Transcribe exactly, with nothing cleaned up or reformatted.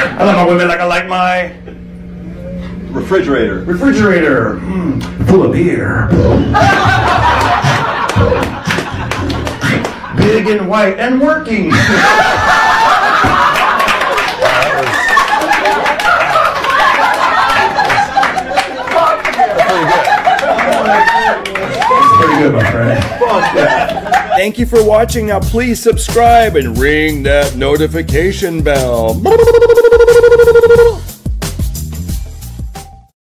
I love my women like I like my refrigerator. Refrigerator, mm, full of beer. Big and white and working. Pretty good, my friend. Thank you for watching. Now please subscribe and ring that notification bell.